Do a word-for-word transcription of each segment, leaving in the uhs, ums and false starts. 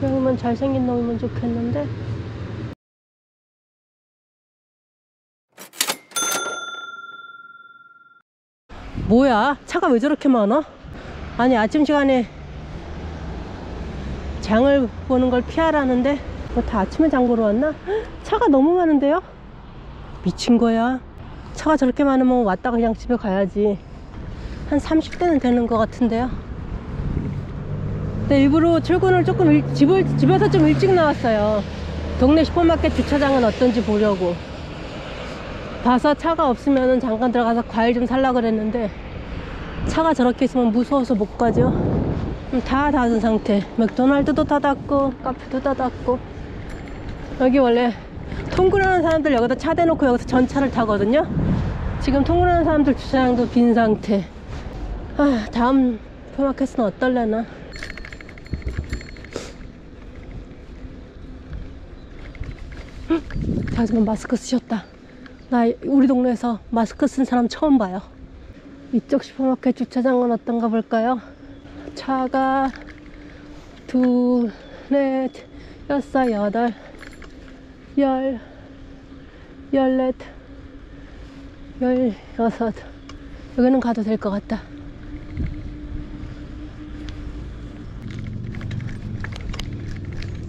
그러면 잘생긴 놈이면 좋겠는데? 뭐야? 차가 왜 저렇게 많아? 아니 아침 시간에 장을 보는 걸 피하라는데 뭐 다 아침에 장 보러 왔나? 차가 너무 많은데요? 미친 거야. 차가 저렇게 많으면 왔다 그냥 집에 가야지. 한 삼십 대는 되는 것 같은데요. 근데 일부러 출근을 조금 일, 집을, 집에서 좀 일찍 나왔어요. 동네 슈퍼마켓 주차장은 어떤지 보려고. 봐서 차가 없으면 잠깐 들어가서 과일 좀 살라 그랬는데 차가 저렇게 있으면 무서워서 못 가죠. 다 닫은 상태. 맥도날드도 다 닫고 카페도 다 닫고. 여기 원래 통근하는 사람들 여기다 차 대놓고 여기서 전차를 타거든요. 지금 통근하는 사람들 주차장도 빈 상태. 아, 다음 슈퍼마켓은 어떨래나. 헉, 저 아줌마 마스크 쓰셨다. 나 우리 동네에서 마스크 쓴 사람 처음 봐요. 이쪽 슈퍼마켓 주차장은 어떤가 볼까요? 차가 둘, 넷, 여섯, 여덟, 열, 열넷, 열여섯. 여기는 가도 될 것 같다.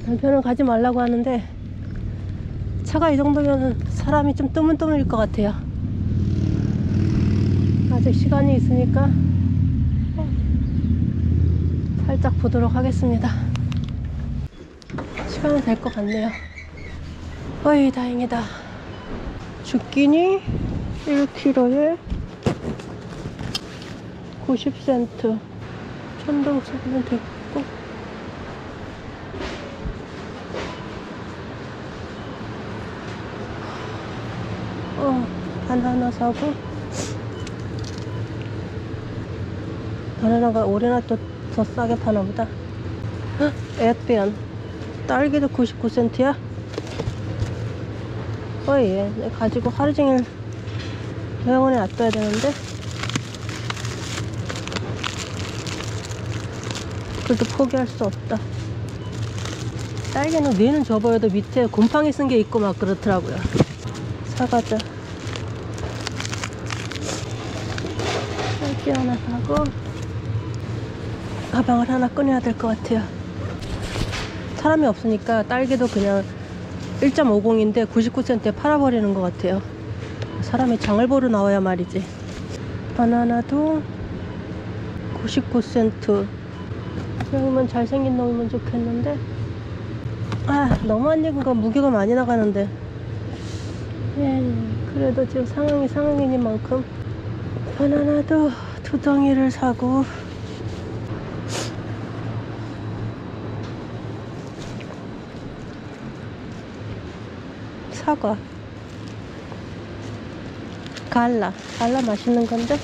남편은 가지 말라고 하는데 차가 이 정도면 사람이 좀 뜨문뜨문일 것 같아요. 아직 시간이 있으니까 살짝 보도록 하겠습니다. 시간은 될 것 같네요. 어이 다행이다. 주끼니 일 킬로그램에 구십 센트. 천둥 소리는 됐고 어, 바나나 사고. 바나나가 올해나 또 더 싸게 파나보다. 에어비언 딸기도 구십구 센트야? 어이 얘 가지고 하루종일 병원에 놔둬야 되는데. 그래도 포기할 수 없다. 딸기는 위에는 접어도 밑에 곰팡이 쓴 게 있고 막 그렇더라고요. 사과자 딸기 하나 사고 가방을 하나 꺼내야 될 것 같아요. 사람이 없으니까 딸기도 그냥 일 점 오공인데 구십구 센트에 팔아버리는 것 같아요. 사람이 장을 보러 나와야 말이지. 바나나도 구십구 센트. 그러면 잘생긴 놈이면 좋겠는데. 아 너무 안 익은 건 무게가 많이 나가는데. 에이, 그래도 지금 상황이 상황인 만큼 바나나도 두 덩이를 사고. 사과 갈라 갈라 맛있는 건데.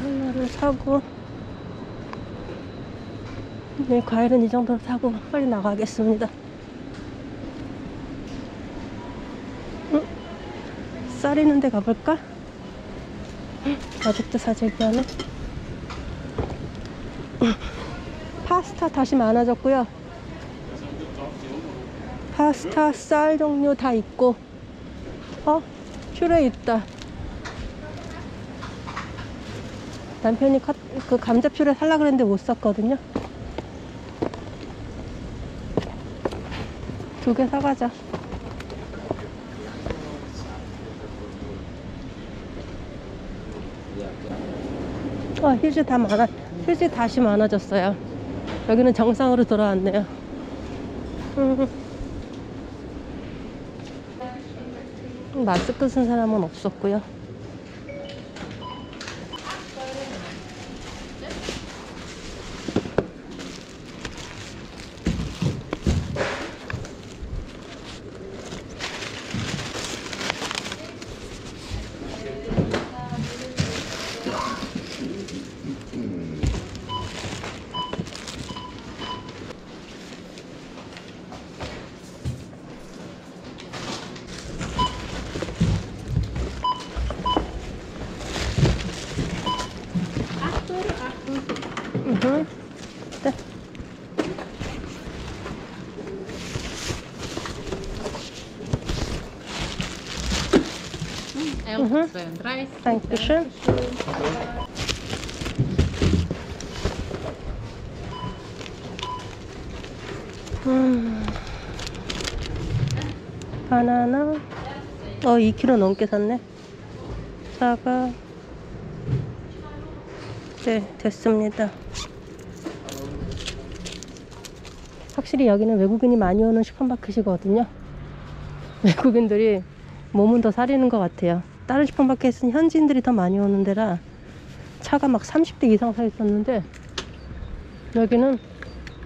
갈라를 사고. 네, 과일은 이 정도로 사고 빨리 나가겠습니다. 응? 쌀 있는 데 가볼까? 응? 아직도 사재기하네. 파스타 다시 많아졌고요. 파스타, 쌀 종류 다 있고. 어? 퓨레 있다. 남편이 카, 그 감자 퓨레 살라 그랬는데 못 샀거든요. 두 개 사가자. 어, 휴지 다 많아, 휴지 다시 많아졌어요. 여기는 정상으로 돌아왔네요. 음. 마스크 쓴 사람은 없었고요. Mhm. Da. Mhm. Dankeschön. 음. 바나나. 어, 이 킬로그램 넘게 샀네. 사과. 네, 됐습니다. 확실히 여기는 외국인이 많이 오는 슈퍼마켓이거든요. 외국인들이 몸은 더 사리는 것 같아요. 다른 슈퍼마켓은 현지인들이 더 많이 오는 데라 차가 막 삼십 대 이상 서 있었는데, 여기는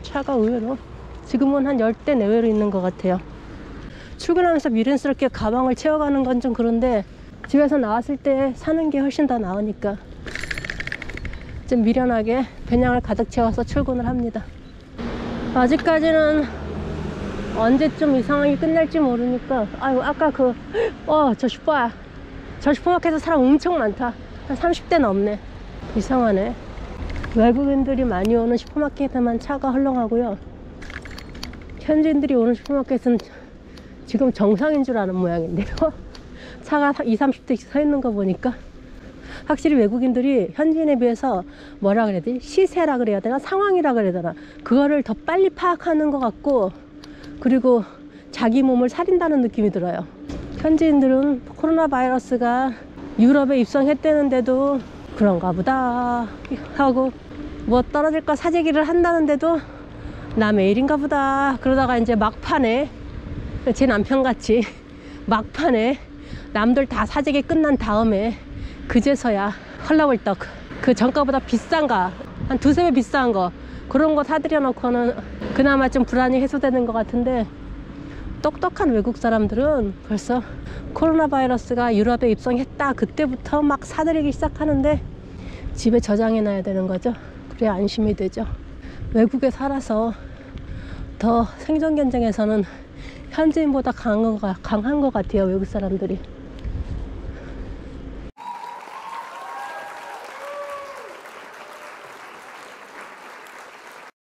차가 의외로 지금은 한 십 대 내외로 있는 것 같아요. 출근하면서 미련스럽게 가방을 채워가는 건 좀 그런데, 집에서 나왔을 때 사는 게 훨씬 더 나으니까 좀 미련하게 배낭을 가득 채워서 출근을 합니다. 아직까지는 언제쯤 이 상황이 끝날지 모르니까. 아유, 아까 그 어 저 슈퍼야, 저 슈퍼마켓에서 사람 엄청 많다. 한 삼십 대 넘네. 이상하네. 외국인들이 많이 오는 슈퍼마켓에만 차가 헐렁하고요, 현지인들이 오는 슈퍼마켓은 지금 정상인 줄 아는 모양인데요. 차가 이십, 삼십 대씩 서 있는 거 보니까 확실히 외국인들이 현지인에 비해서 뭐라 그래야 되지? 시세라 그래야 되나? 상황이라 그래야 되나? 그거를 더 빨리 파악하는 것 같고, 그리고 자기 몸을 사린다는 느낌이 들어요. 현지인들은 코로나 바이러스가 유럽에 입성했다는데도 그런가 보다 하고, 뭐 떨어질 거 사재기를 한다는데도 남의 일인가 보다. 그러다가 이제 막판에 제 남편같이 막판에 남들 다 사재기 끝난 다음에 그제서야 헐라벌떡 그 정가보다 비싼가, 한 두세 배 비싼 거, 그런 거 사들여 놓고는 그나마 좀 불안이 해소되는 것 같은데, 똑똑한 외국 사람들은 벌써 코로나 바이러스가 유럽에 입성했다 그때부터 막 사들이기 시작하는데, 집에 저장해 놔야 되는 거죠. 그래야 안심이 되죠. 외국에 살아서 더 생존 경쟁에서는 현지인보다 강한 것 같아요, 외국 사람들이.